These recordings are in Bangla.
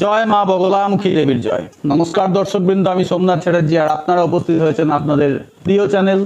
जय मा बगलामुखी देवीर जय। नमस्कार दर्शक बृंद, आमी सोमनाथ चैटार्जी और आपनारा उपस्थित होयेछेन आपनादेर प्रिय चैनल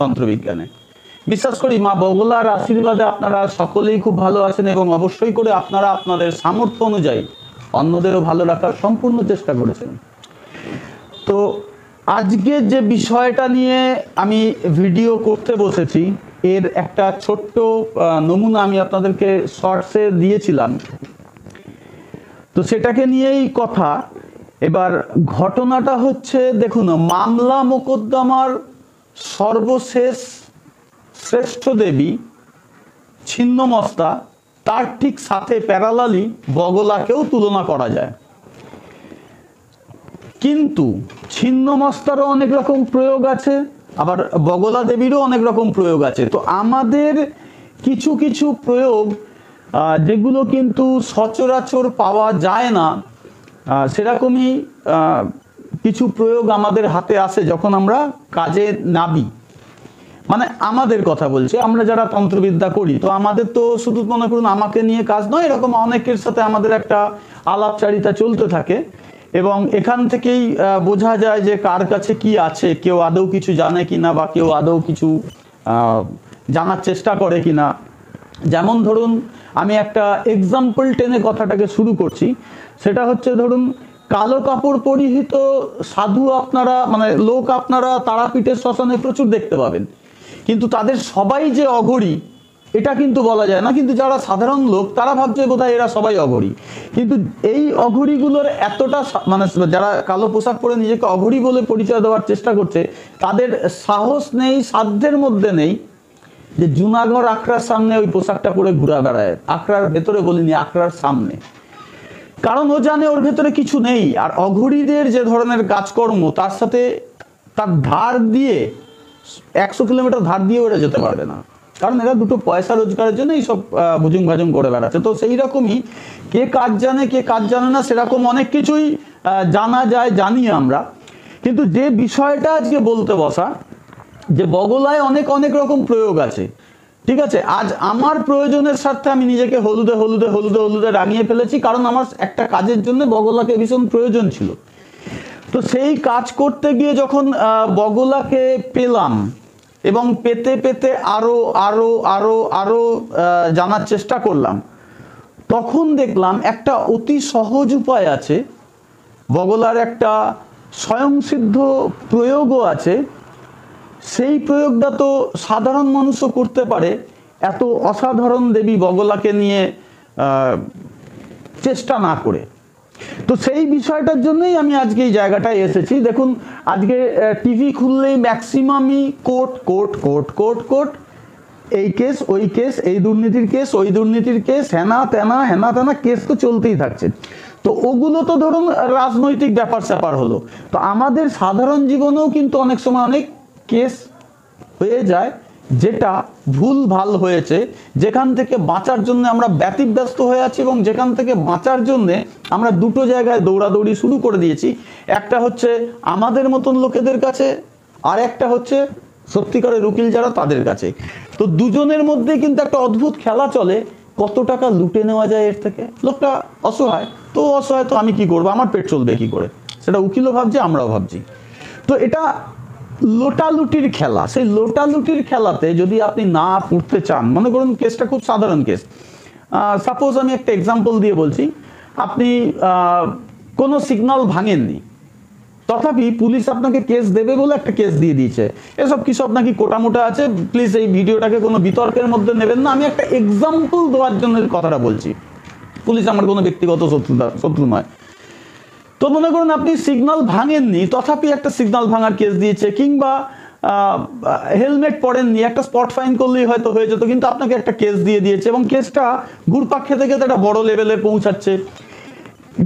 तंत्र विज्ञाने। विश्वास करी मा बगलार आशीर्वादे आपनारा सकलेई खूब भालो आछेन एबं अवश्यई करे आपनारा आपनादेर सामर्थ्य अनुयायी अन्यदेरও भालो राखार सम्पूर्ण चेष्टा करेছেন। तो आजके जे विषयटा निये आमी भिडियो करते बसेছি एर एकटा छोट्ट नमुना आमी आपनादेरকে शर्ट्সে দিয়েছিলাম। तो सेटाके नियेई कथा। एबार घटनाटा होच्छे देखुन, मामला मोकद्दमार सर्वशेष श्रेष्ठ देवी छिन्नमस्ता तार ठीक साथे प्यारालाली बगलाकेও तुलना करा जाए, किन्तु छिन्नमस्तारও अनेक रकम प्रयोग आछे आबार बगला देवीरও अनेक रकम प्रयोग आछे। तो आमादेर किछु किछु प्रयोग যেগুলো কিন্তু সচরাচর পাওয়া যায় না সেরকমই কিছু প্রয়োগ আমাদের হাতে আসে যখন আমরা কাজে নাবি। মানে আমাদের কথা বলছি, আমরা যারা তন্ত্রবিদ্যা করি। তো আমাদের তো শুধু মনে করুন আমাকে নিয়ে কাজ নয়, এরকম অনেকের সাথে আমাদের একটা আলাপচারিতা চলতে থাকে এবং এখান থেকেই বোঝা যায় যে কার কাছে কি আছে, কেউ আদৌ কিছু জানে কিনা বা কেউ আদৌ কিছু জানার চেষ্টা করে কিনা। যেমন ধরুন আমি একটা এক্সাম্পল টেনে কথাটাকে শুরু করছি, সেটা হচ্ছে ধরুন কালো কাপড় পরিহিত সাধু আপনারা মানে লোক আপনারা তারাপীঠের শ্মশানে প্রচুর দেখতে পাবেন, কিন্তু তাদের সবাই যে অঘরী এটা কিন্তু বলা যায় না। কিন্তু যারা সাধারণ লোক তারা ভাবছে বোধহয় এরা সবাই অঘরী, কিন্তু এই অঘরীগুলোর এতটা মানে যারা কালো পোশাক পরে নিজেকে অঘরী বলে পরিচয় দেওয়ার চেষ্টা করছে তাদের সাহস নেই, সাধ্যের মধ্যে নেই যে জুনাগড় আখড়ার সামনে ওই পোশাকটা পরে ঘুরা বেড়ায়। আখড়ার ভেতরে বলিনি, আখড়ার সামনে, কারণ ও জানে ওর ভেতরে কিছু নেই। আর অঘরীদের যে ধরনের কাজকর্ম তার সাথে তার ধার দিয়ে 100 কিলোমিটার ধার দিয়ে ওরা যেতে পারবে না, কারণ এরা দুটো পয়সা রোজগারের জন্য এইসব ভুজুং ভাজুং করে বেড়াচ্ছে। তো সেই রকমই কে কাজ জানে কে কাজ জানে না সেরকম অনেক কিছুই জানা যায়, জানি আমরা। কিন্তু যে বিষয়টা আজকে বলতে বসা যে বগলায় অনেক অনেক রকম প্রয়োগ আছে, ঠিক আছে। আজ আমার প্রয়োজনের স্বার্থে আমি নিজেকে হলুদে হলুদে হলুদে হলুদে রাঙিয়ে ফেলেছি, কারণ আমার একটা কাজের জন্য বগলাকে ভীষণ প্রয়োজন ছিল। তো সেই কাজ করতে গিয়ে যখন বগলাকে পেলাম এবং পেতে পেতে আরো আরো আরো আরো জানার চেষ্টা করলাম, তখন দেখলাম একটা অতি সহজ উপায় আছে, বগলার একটা স্বয়ংসিদ্ধ প্রয়োগও আছে। সেই প্রয়োগটা তো সাধারণ মানুষও করতে পারে, এত অসাধারণ দেবী বগলাকে নিয়ে চেষ্টা না করে। তো সেই বিষয়টার জন্যই আমি আজকে এই জায়গাটায় এসেছি। দেখুন আজকে টিভি খুললেই ম্যাক্সিমামই court court court court court, এই কেস ওই কেস, এই দুর্নীতির কেস ওই দুর্নীতির কেস, হেনা তেনা হেনা তেনা কেস তো চলতেই থাকছে। তো ওগুলো তো ধরুন রাজনৈতিক ব্যাপার স্যাপার হলো। তো আমাদের সাধারণ জীবনেও কিন্তু অনেক সময় অনেক কেস হয়ে যায় যেটা ভুল ভাল হয়েছে, যেখান থেকে বাঁচার জন্য আমরা ব্যতিব্যস্ত হয়ে আছি এবং যেখান থেকে বাঁচার জন্য আমরা দুটো জায়গায় দৌড়াদৌড়ি শুরু করে দিয়েছি। একটা হচ্ছে আমাদের মতন লোকেদের কাছে, আর একটা হচ্ছে সত্যিকারের উকিল যারা তাদের কাছে। তো দুজনের মধ্যে কিন্তু একটা অদ্ভুত খেলা চলে, কত টাকা লুটে নেওয়া যায় এর থেকে। লোকটা অসহায়, তো অসহায়, তো আমি কি করবো, আমার পেট চলবে কি করে, সেটা উকিলও ভাবছে আমরাও ভাবছি। তো এটা লোটালুটির খেলা। সেই লোটালুটির খেলাতে যদি আপনি না পড়তে চান, মনে করুন কেসটা খুব সাধারণ কেস, সাপোজ আমি একটা এক্সাম্পল দিয়ে বলছি, আপনি কোনো সিগন্যাল ভাঙেননি, তথাপি পুলিশ আপনাকে কেস দেবে বলে একটা কেস দিয়ে দিয়েছে। এসব কিছু আপনাকে কোটামোটা আছে, প্লিজ এই ভিডিওটাকে কোনো বিতর্কের মধ্যে নেবেন না, আমি একটা এক্সাম্পল দেওয়ার জন্য কথাটা বলছি। পুলিশ আমার কোনো ব্যক্তিগত শত্রু নয়। তো মনে করুন আপনি সিগন্যাল ভাঙেননি, তথাপি একটা সিগন্যাল ভাঙার কেস দিয়েছে, কিংবা হেলমেট পরেননি, একটা স্পট ফাইন করলেই হয়তো হয়ে যেত, কিন্তু আপনাকে একটা কেস দিয়ে দিয়েছে এবং কেসটা ঘুরপাক খেতে খেতে একটা বড় লেভেলে পৌঁছাচ্ছে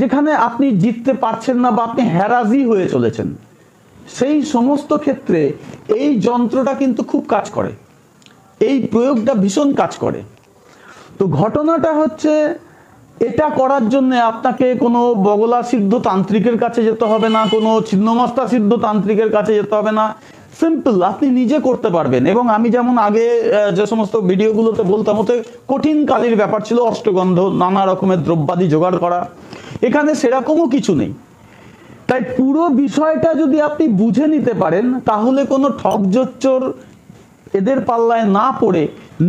যেখানে আপনি জিততে পারছেন না বা আপনি হ্যারাজি হয়ে চলেছেন। সেই সমস্ত ক্ষেত্রে এই যন্ত্রটা কিন্তু খুব কাজ করে, এই প্রয়োগটা ভীষণ কাজ করে। তো ঘটনাটা হচ্ছে এটা করার জন্য আপনাকে কোনো বগলা সিদ্ধ তান্ত্রিকের কাছে যেতে হবে না, কোনো ছিন্নমস্তা সিদ্ধ তান্ত্রিকের কাছে যেতে হবে না, সিম্পল আপনি নিজে করতে পারবেন। এবং আমি যেমন আগে যে সমস্ত ভিডিওগুলোতে বলতাম ওতে কঠিন কালির ব্যাপার ছিল, অষ্টগন্ধ নানা রকমের দ্রব্যাদি জোগাড় করা এখানে সেরকমও কিছু নেই। তাই পুরো বিষয়টা যদি আপনি বুঝে নিতে পারেন তাহলে কোনো ঠকজোচ্চোর এদের পাল্লায় না পড়ে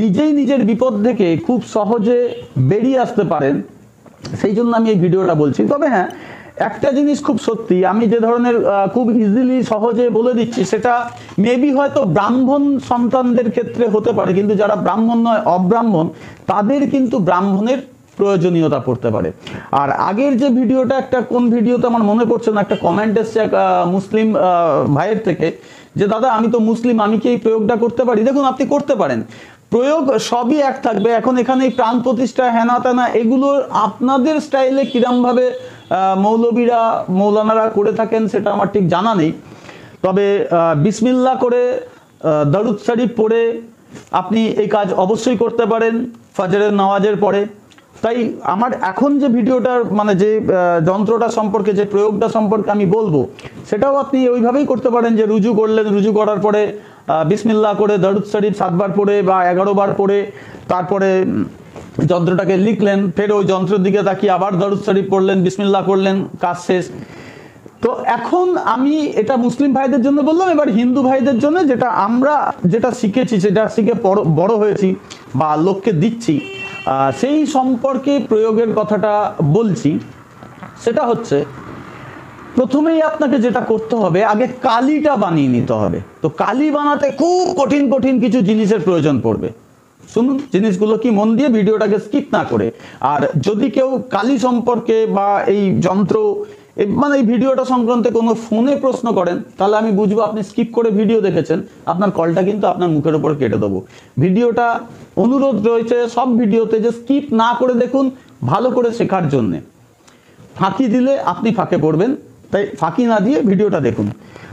নিজেই নিজের বিপদ থেকে খুব সহজে বেরিয়ে আসতে পারেন। সেই জন্য আমি এই ভিডিওটা বলছি। তবে হ্যাঁ, একটা জিনিস খুব সত্যি, আমি যে ধরনের খুব ইজিলি সহজে বলে দিচ্ছি সেটা মেবি হয়তো ব্রাহ্মণ সন্তানদের ক্ষেত্রে হতে পারে, কিন্তু যারা ব্রাহ্মণ নয় অব্রাহ্মণ তাদের কিন্তু ব্রাহ্মণের প্রয়োজনীয়তা পড়তে পারে। আর আগের যে ভিডিওটা, একটা কোন ভিডিওতে আমার মনে পড়ছে না, একটা কমেন্ট এসছে এক মুসলিম ভাইয়ের থেকে যে দাদা আমি তো মুসলিম, আমি কি এই প্রয়োগটা করতে পারি? দেখুন আপনি করতে পারেন, প্রয়োগ সবই এক থাকবে। এখন এখানে প্রাণ প্রতিষ্ঠা হেনা তেনা এগুলো আপনাদের স্টাইলে কিরমভাবে মৌলবীরা মৌলানারা করে থাকেন সেটা আমার ঠিক জানা নেই। তবে বিসমিল্লা করে দরুদ শরীফ পড়ে আপনি এই কাজ অবশ্যই করতে পারেন ফজরের নামাজের পরে। তাই আমার এখন যে ভিডিওটার মানে যে যন্ত্রটা সম্পর্কে, যে প্রয়োগটা সম্পর্কে আমি বলবো সেটাও আপনি ওইভাবেই করতে পারেন যে রুজু করলেন, রুজু করার পরে বিসমিল্লাহ করে দরুদ শরীফ 7 বার পড়ে বা 11 বার পড়ে তারপরে যন্ত্রটাকে লিখলেন, ফের ওই যন্ত্রের দিকে তাকিয়ে আবার দরুদ শরীফ পড়লেন, বিসমিল্লাহ করলেন, কাজ শেষ। তো এখন আমি এটা মুসলিম ভাইদের জন্য বললাম। এবার হিন্দু ভাইদের জন্য যেটা আমরা যেটা শিখেছি, সেটা শিখে বড় হয়েছি বা লোককে দিচ্ছি, সেই সম্পর্কে প্রয়োগের কথাটা বলছি। সেটা হচ্ছে প্রথমেই আপনাকে যেটা করতে হবে, আগে কালিটা বানিয়ে নিতে হবে। তো কালি বানাতে খুব কঠিন কঠিন কিছু জিনিসের প্রয়োজন পড়বে। শুনুন জিনিসগুলো কি মন দিয়ে, ভিডিওটাকে স্কিপ না করে। আর যদি কেউ কালি সম্পর্কে বা এই যন্ত্র মানে এই ভিডিওটা সংক্রান্ত কোনো ফোনে প্রশ্ন করেন তাহলে আমি বুঝবো আপনি স্কিপ করে ভিডিও দেখেছেন, আপনার কলটা কিন্তু আপনার মুখের উপর কেটে দেবো। ভিডিওটা অনুরোধ রয়েছে সব ভিডিওতে যে স্কিপ না করে দেখুন ভালো করে শেখার জন্যে, ফাঁকি দিলে আপনি ফাঁকে পড়বেন। তাই ফাঁকি না দিয়ে ভিডিওটা দেখুন,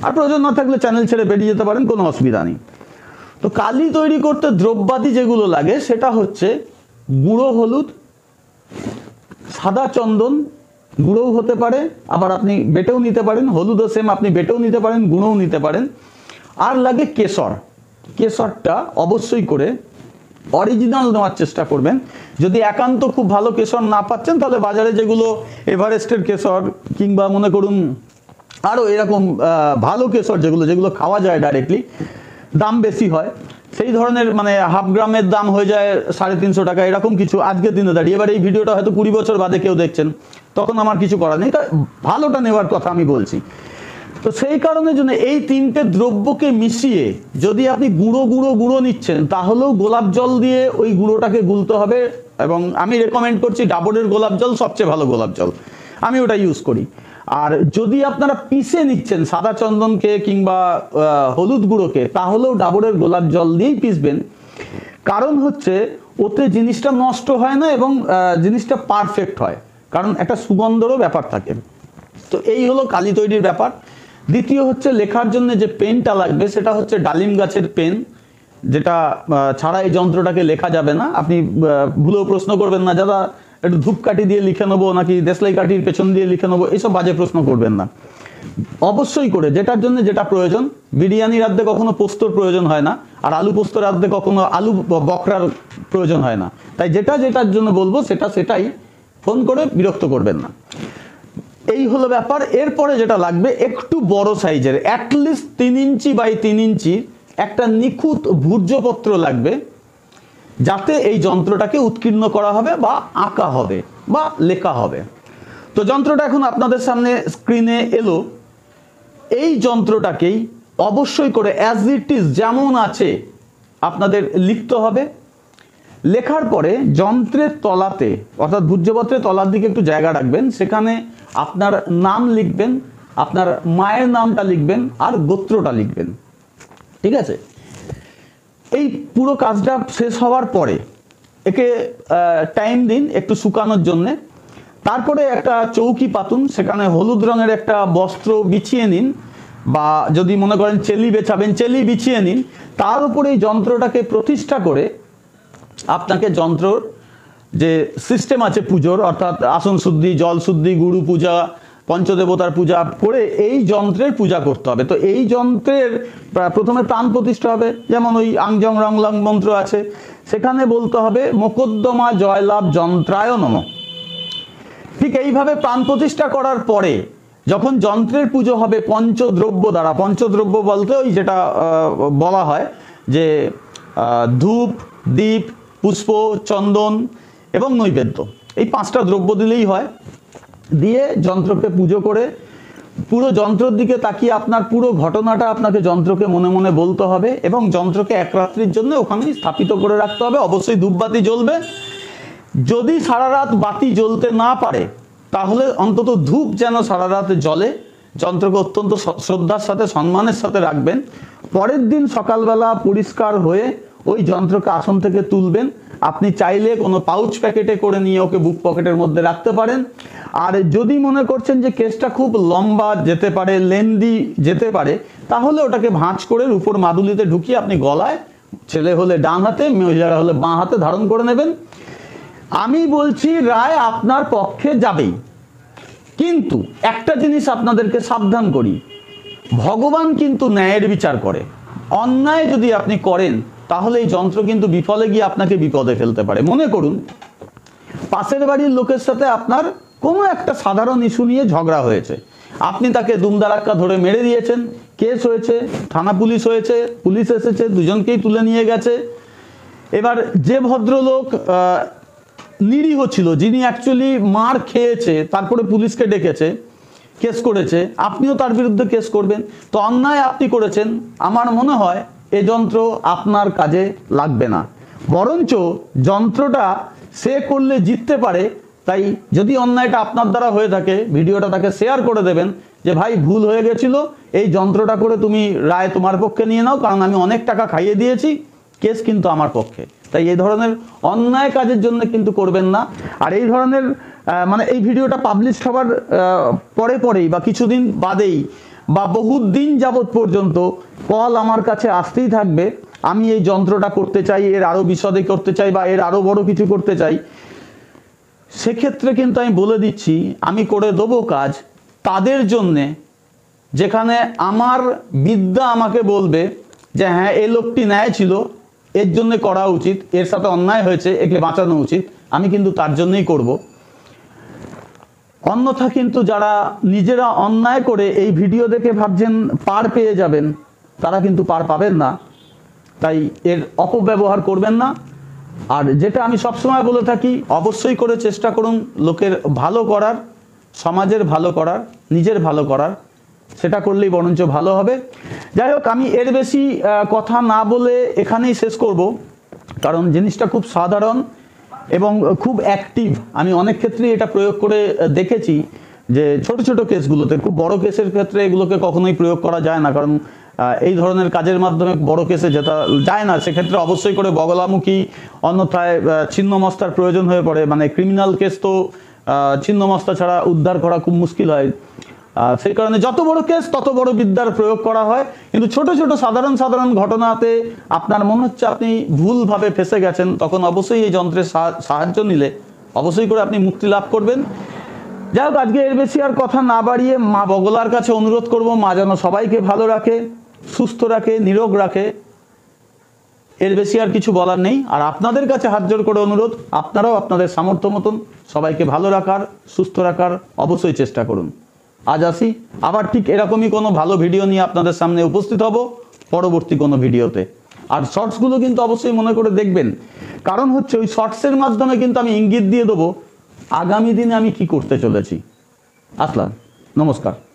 আর প্রয়োজন না থাকলে চ্যানেল ছেড়ে বেরিয়ে যেতে পারেন, কোনো অসুবিধা নেই। তো কালি তৈরি করতে দ্রব্যাদি যেগুলো লাগে সেটা হচ্ছে গুঁড়ো হলুদ, সাদা চন্দন, গুঁড়োও হতে পারে আবার আপনি বেটেও নিতে পারেন, হলুদও সেম আপনি বেটেও নিতে পারেন, গুঁড়োও নিতে পারেন। আর লাগে কেশর। কেশরটা অবশ্যই করে অরিজিনাল নেওয়ার চেষ্টা করবেন। যদি একান্ত খুব ভালো কেশর না পাচ্ছেন তাহলে বাজারে যেগুলো এভারেস্টের কেশর কিংবা মনে করুন আরও এরকম ভালো কেশর যেগুলো যেগুলো খাওয়া যায় ডাইরেক্টলি, দাম বেশি হয় সেই ধরনের, মানে হাফ গ্রামের দাম হয়ে যায় 350 টাকা এরকম কিছু আজকের দিনে দাঁড়িয়ে। এবার এই ভিডিওটা হয়তো 20 বছর বাদে কেউ দেখছেন, তখন আমার কিছু করার নেই, তা ভালোটা নেওয়ার কথা আমি বলছি। তো সেই কারণে জন্য এই 3টে দ্রব্যকে মিশিয়ে যদি আপনি গুঁড়ো নিচ্ছেন তাহলেও গোলাপ জল দিয়ে ওই গুঁড়োটাকে গুলতে হবে। এবং আমি রেকমেন্ড করছি ডাবরের গোলাপ জল সবচেয়ে ভালো গোলাপ জল, আমি ওটা ইউজ করি। আর যদি আপনারা পিষে নিচ্ছেন সাদা চন্দনকে কিংবা হলুদ গুঁড়োকে তাহলেও ডাবরের গোলাপ জল দিয়েই পিষবেন, কারণ হচ্ছে ওতে জিনিসটা নষ্ট হয় না এবং জিনিসটা পারফেক্ট হয়, কারণ একটা সুগন্ধরও ব্যাপার থাকে। তো এই হলো কালি তৈরির ব্যাপার। দ্বিতীয় হচ্ছে লেখার জন্য যে পেনটা লাগবে সেটা হচ্ছে ডালিম গাছের পেন, যেটা ছাড়া এই যন্ত্রটাকে লেখা যাবে না। আপনি ভুলেও প্রশ্ন করবেন না যারা একটু ধূপকাঠি দিয়ে লিখে নেবো নাকি দেশলাই কাঠির পেছন দিয়ে লিখে নেবো, এইসব বাজে প্রশ্ন করবেন না। অবশ্যই করে যেটার জন্য যেটা প্রয়োজন, বিরিয়ানি রাঁধতে কখনো পোস্তর প্রয়োজন হয় না, আর আলু পোস্ত রাঁধতে কখনো আলু বকরার প্রয়োজন হয় না। তাই যেটা যেটার জন্য বলবো সেটাই ফোন করে বিরক্ত করবেন না, এই হলো ব্যাপার। এরপরে যেটা লাগবে একটু বড় সাইজের, অ্যাটলিস্ট 3 ইঞ্চি বাই 3 ইঞ্চি একটা নিখুঁত ভূর্জপত্র লাগবে, যাতে এই যন্ত্রটাকে উৎকীর্ণ করা হবে বা আঁকা হবে বা লেখা হবে। তো যন্ত্রটা এখন আপনাদের সামনে স্ক্রিনে এলো। এই যন্ত্রটাকেই অবশ্যই করে অ্যাজ ইট ইজ যেমন আছে আপনাদের লিখতে হবে। লেখার পরে যন্ত্রের তলাতে অর্থাৎ ভূর্জপত্রের তলার দিকে একটু জায়গা রাখবেন, সেখানে আপনার নাম লিখবেন, আপনার মায়ের নামটা লিখবেন আর গোত্রটা লিখবেন, ঠিক আছে? এই পুরো কাজটা শেষ হওয়ার পরে একে টাইম দিন একটু শুকানোর জন্যে। তারপরে একটা চৌকি পাতুন, সেখানে হলুদ রঙের একটা বস্ত্র বিছিয়ে নিন, বা যদি মনে করেন চেলি বেছাবেন চেলি বিছিয়ে নিন। তার উপরে এই যন্ত্রটাকে প্রতিষ্ঠা করে আপনাকে যন্ত্রর যে সিস্টেম আছে পুজোর, অর্থাৎ আসন শুদ্ধি, জল শুদ্ধি, গুরু পূজা, পঞ্চদেবতার পূজা করে এই যন্ত্রের পূজা করতে হবে। তো এই যন্ত্রের প্রথমে প্রাণ প্রতিষ্ঠা হবে, যেমন ওই আংজং রংলং মন্ত্র আছে সেখানে বলতে হবে মোকদ্দমা জয়লাভ যন্ত্রায় নমঃ। ठीक এইভাবে প্রাণ প্রতিষ্ঠা করার পরে যখন যন্ত্রের পুজো হবে পঞ্চদ্রব্য দ্বারা, পঞ্চদ্রব্য বলতে ওই যেটা বলা হয় যে ধূপ, দীপ, পুষ্প, চন্দন এবং নৈবেদ্য, এই পাঁচটা দ্রব্য দিলেই হয়। দিয়ে যন্ত্রকে পুজো করে পুরো যন্ত্রের দিকে তাকিয়ে আপনার পুরো ঘটনাটা আপনাকে যন্ত্রকে মনে মনে বলতে হবে এবং যন্ত্রকে এক রাত্রির জন্য ওখানে স্থাপিত করে রাখতে হবে। অবশ্যই ধূপবাতি জ্বলবে, যদি সারা রাত বাতি জ্বলতে না পারে তাহলে অন্তত ধূপ যেন সারা রাতে জ্বলে। যন্ত্রকে অত্যন্ত শ্রদ্ধার সাথে সম্মানের সাথে রাখবেন। পরের দিন সকালবেলা পরিষ্কার হয়ে ওই যন্ত্রকে আসন থেকে তুলবেন। আপনি চাইলে কোনো পাউচ প্যাকেটে করে নিয়ে ওকে বুক পকেটের মধ্যে রাখতে পারেন। আর যদি মনে করছেন যে কেসটা খুব লম্বা যেতে পারে, লেন্দি যেতে পারে, তাহলে ওটাকে ভাঁজ করে উপর মাদুলিতে ঢুকিয়ে আপনি গলায়, ছেলে হলে ডান হাতে, মহিলারা হলে বাঁ হাতে ধারণ করে নেবেন। আমি বলছি রায় আপনার পক্ষে যাবেই, কিন্তু একটা জিনিস আপনাদেরকে সাবধান করি, ভগবান কিন্তু ন্যায়ের বিচার করে। অন্যায় যদি আপনি করেন তাহলে এই যন্ত্র কিন্তু বিফলে গিয়ে আপনাকে বিপদে ফেলতে পারে। মনে করুন পাশের বাড়ির লোকের সাথে আপনার কোনো একটা সাধারণ ইস্যু নিয়ে ঝগড়া হয়েছে, আপনি তাকে দুমদারাক্কা ধরে মেরে দিয়েছেন, কেস হয়েছে, থানা পুলিশ হয়েছে, পুলিশ এসেছে, দুজনকেই তুলে নিয়ে গেছে। এবার যে ভদ্রলোক নিরীহ ছিল, যিনি অ্যাকচুয়ালি মার খেয়েছে, তারপরে পুলিশকে ডেকেছে, কেস করেছে, আপনিও তার বিরুদ্ধে কেস করবেন। তো অন্যায় আপনি করেছেন, আমার মনে হয় এ যন্ত্র আপনার কাজে লাগবে না, বরঞ্চ যন্ত্রটা সে করলে জিততে পারে। তাই যদি অন্যায়টা আপনার দ্বারা হয়ে থাকে ভিডিওটা তাকে শেয়ার করে দেবেন যে ভাই ভুল হয়ে গেছিল, এই যন্ত্রটা করে তুমি রায় তোমার পক্ষে নিয়ে নাও, কারণ আমি অনেক টাকা খাইয়ে দিয়েছি, কেস কিন্তু আমার পক্ষে। তাই এই ধরনের অন্যায় কাজের জন্য কিন্তু করবেন না। আর এই ধরনের মানে এই ভিডিওটা পাবলিশ হবার পরে পরেই বা কিছুদিন বাদেই বা বহুদিন যাবৎ পর্যন্ত কল আমার কাছে আসতেই থাকবে, আমি এই যন্ত্রটা করতে চাই, এর আরও বিশদে করতে চাই বা এর আরও বড় কিছু করতে চাই, সেক্ষেত্রে কিন্তু আমি বলে দিচ্ছি আমি করে দেবো কাজ তাদের জন্যে যেখানে আমার বিদ্যা আমাকে বলবে যে হ্যাঁ এই লোকটি ন্যায় ছিল, এর জন্য করা উচিত, এর সাথে অন্যায় হয়েছে, একে বাঁচানো উচিত, আমি কিন্তু তার জন্যই করব। অন্যথা কিন্তু যারা নিজেরা অন্যায় করে এই ভিডিও দেখে ভাবছেন পার পেয়ে যাবেন, তারা কিন্তু পার পাবেন না। তাই এর অপব্যবহার করবেন না। আর যেটা আমি সবসময় বলে থাকি, অবশ্যই করে চেষ্টা করুন লোকের ভালো করার, সমাজের ভালো করার, নিজের ভালো করার, সেটা করলেই বরঞ্চ ভালো হবে। যাই হোক, আমি এর বেশি কথা না বলে এখানেই শেষ করব, কারণ জিনিসটা খুব সাধারণ এবং খুব অ্যাক্টিভ। আমি অনেক ক্ষেত্রেই এটা প্রয়োগ করে দেখেছি যে ছোট ছোট কেসগুলোতে, খুব বড় কেসের ক্ষেত্রে এগুলোকে কখনোই প্রয়োগ করা যায় না, কারণ এই ধরনের কাজের মাধ্যমে বড় কেসে যেটা যায় না, সেক্ষেত্রে অবশ্যই করে বগলামুখী, অন্যথায় ছিন্নমস্তার প্রয়োজন হয়ে পড়ে। মানে ক্রিমিনাল কেস তো ছিন্নমস্তা ছাড়া উদ্ধার করা খুব মুশকিল হয়, সেই কারণে যত বড় কেস তত বড় বিদ্যার প্রয়োগ করা হয়। কিন্তু ছোট ছোট সাধারণ সাধারণ ঘটনাতে আপনার মনে হচ্ছে আপনি ভুলভাবে ফেসে গেছেন, তখন অবশ্যই এই যন্ত্রের সাহায্য নিলে অবশ্যই করে আপনি মুক্তি লাভ করবেন। যাই হোক, আজকে এর বেশি আর কথা না বাড়িয়ে মা বগলার কাছে অনুরোধ করব, মা যেন সবাইকে ভালো রাখে, সুস্থ রাখে, নিরোগ রাখে। এর বেশি আর কিছু বলার নেই। আর আপনাদের কাছে হাত জোড় করে অনুরোধ, আপনারাও আপনাদের সামর্থ্য মতন সবাইকে ভালো রাখার, সুস্থ রাখার অবশ্যই চেষ্টা করুন। আজ আসি, আবার ঠিক এরকমই কোনো ভালো ভিডিও নিয়ে আপনাদের সামনে উপস্থিত হব পরবর্তী কোনো ভিডিওতে। আর শর্টসগুলো কিন্তু অবশ্যই মনে করে দেখবেন, কারণ হচ্ছে ওই শর্টসের মাধ্যমে কিন্তু আমি ইঙ্গিত দিয়ে দেবো আগামী দিনে আমি কি করতে চলেছি। আসলাম, নমস্কার।